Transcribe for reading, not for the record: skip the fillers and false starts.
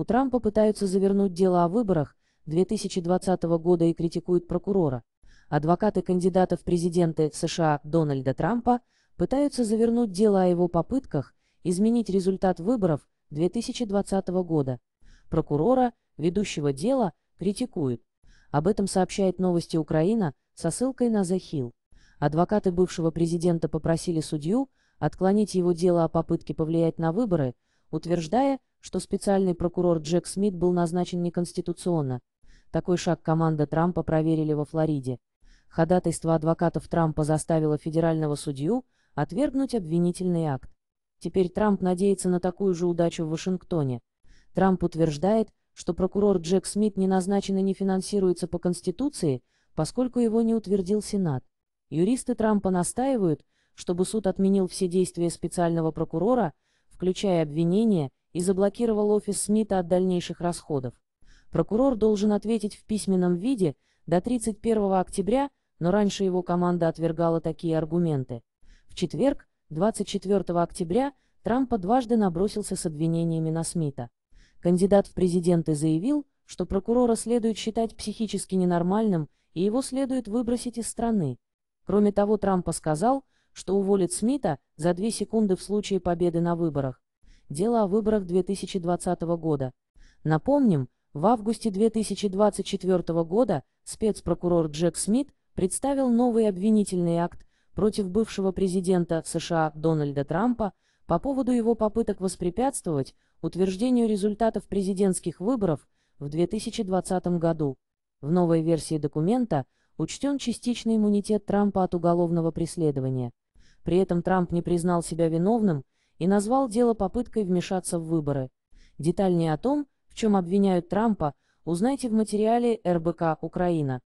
У Трампа пытаются завернуть дело о выборах 2020 года и критикуют прокурора. Адвокаты кандидата в президенты США Дональда Трампа пытаются завернуть дело о его попытках изменить результат выборов 2020 года. Прокурора, ведущего дела, критикуют. Об этом сообщает «Новости Украина» со ссылкой на The Hill. Адвокаты бывшего президента попросили судью отклонить его дело о попытке повлиять на выборы, утверждая, что специальный прокурор Джек Смит был назначен неконституционно. Такой шаг команда Трампа проверили во Флориде. Ходатайство адвокатов Трампа заставило федерального судью отвергнуть обвинительный акт. Теперь Трамп надеется на такую же удачу в Вашингтоне. Трамп утверждает, что прокурор Джек Смит не назначен и не финансируется по Конституции, поскольку его не утвердил Сенат. Юристы Трампа настаивают, чтобы суд отменил все действия специального прокурора, включая обвинения, и заблокировал офис Смита от дальнейших расходов. Прокурор должен ответить в письменном виде до 31 октября, но раньше его команда отвергала такие аргументы. В четверг, 24 октября, Трамп дважды набросился с обвинениями на Смита. Кандидат в президенты заявил, что прокурора следует считать психически ненормальным и его следует выбросить из страны. Кроме того, Трамп сказал, что уволит Смита за 2 секунды в случае победы на выборах. Дело о выборах 2020 года. Напомним, в августе 2024 года спецпрокурор Джек Смит представил новый обвинительный акт против бывшего президента США Дональда Трампа по поводу его попыток воспрепятствовать утверждению результатов президентских выборов в 2020 году. В новой версии документа учтен частичный иммунитет Трампа от уголовного преследования. При этом Трамп не признал себя виновным и назвал дело попыткой вмешаться в выборы. Детальнее о том, в чем обвиняют Трампа, узнайте в материале РБК «Украина».